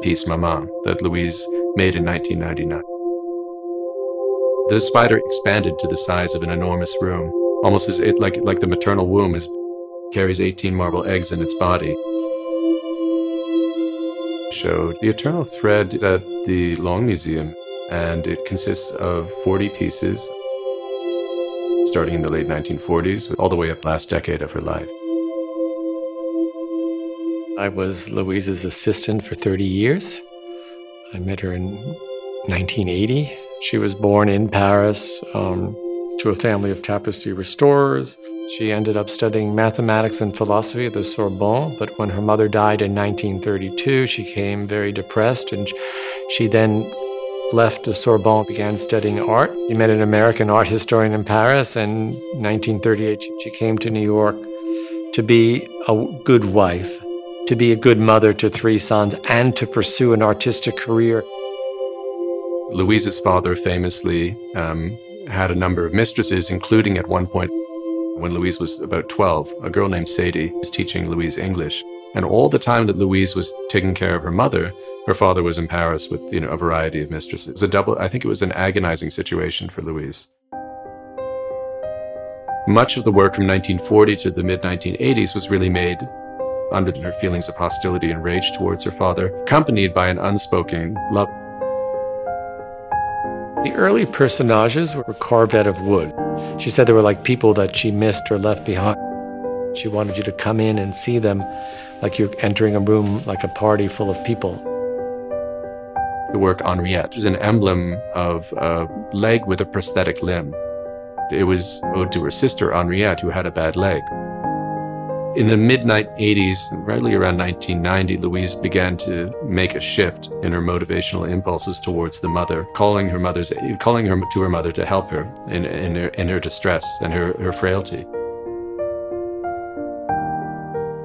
art piece Maman that Louise made in 1999. The spider expanded to the size of an enormous room, almost as it, like the maternal womb carries 18 marble eggs in its body. Showed the eternal thread at the Long Museum, and it consists of 40 pieces, starting in the late 1940s, all the way up last decade of her life. I was Louise's assistant for 30 years. I met her in 1980. She was born in Paris to a family of tapestry restorers. She ended up studying mathematics and philosophy at the Sorbonne, but when her mother died in 1932, she came very depressed, and she then left the Sorbonne, began studying art. She met an American art historian in Paris, and in 1938, she came to New York to be a good wife, to be a good mother to 3 sons, and to pursue an artistic career. Louise's father famously had a number of mistresses, including at one point, when Louise was about 12, a girl named Sadie was teaching Louise English. And all the time that Louise was taking care of her mother, her father was in Paris with, you know, a variety of mistresses. It was a double, I think it was an agonizing situation for Louise. Much of the work from 1940 to the mid-1980s was really made under her feelings of hostility and rage towards her father, accompanied by an unspoken love. The early personages were carved out of wood. She said they were like people that she missed or left behind. She wanted you to come in and see them like you're entering a room, like a party full of people. The work Henriette is an emblem of a leg with a prosthetic limb. It was owed to her sister Henriette, who had a bad leg. In the mid-1980s, rightly around 1990, Louise began to make a shift in her motivational impulses towards the mother, calling to her mother to help her in her distress and her frailty.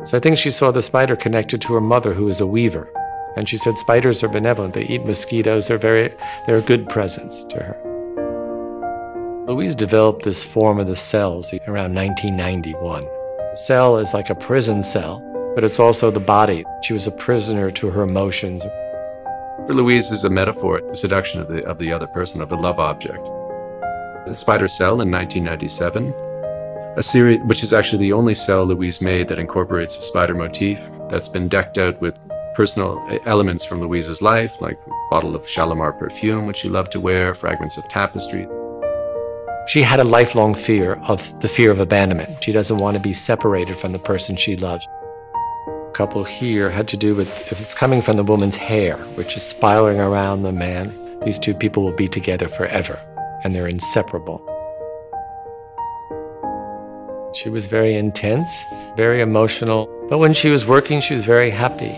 So I think she saw the spider connected to her mother, who is a weaver, and she said spiders are benevolent. They eat mosquitoes. They're a good presence to her. Louise developed this form of the cells around 1991. Cell is like a prison cell, but it's also the body. She was a prisoner to her emotions. For Louise is a metaphor, the seduction of the other person, of the love object. The spider cell in 1997, a series which is actually the only cell Louise made that incorporates a spider motif, that's been decked out with personal elements from Louise's life, like a bottle of Shalimar perfume, which she loved to wear, fragments of tapestry. She had a lifelong fear of the fear of abandonment. She doesn't want to be separated from the person she loves. A couple here had to do with, if it's coming from the woman's hair, which is spiraling around the man, these two people will be together forever, and they're inseparable. She was very intense, very emotional, but when she was working, she was very happy.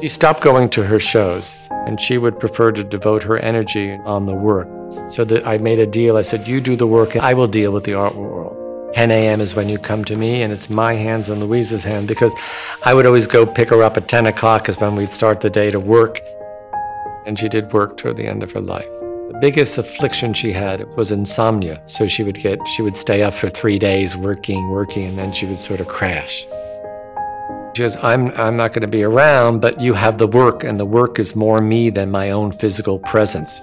She stopped going to her shows, and she would prefer to devote her energy on the work. So that I made a deal. I said, you do the work, and I will deal with the art world. 10 a.m. is when you come to me, and it's my hands and Louise's hand, because I would always go pick her up at 10 o'clock is when we'd start the day to work. And she did work toward the end of her life. The biggest affliction she had was insomnia. So she would stay up for 3 days working, and then she would sort of crash. She says, I'm not going to be around, but you have the work, and the work is more me than my own physical presence.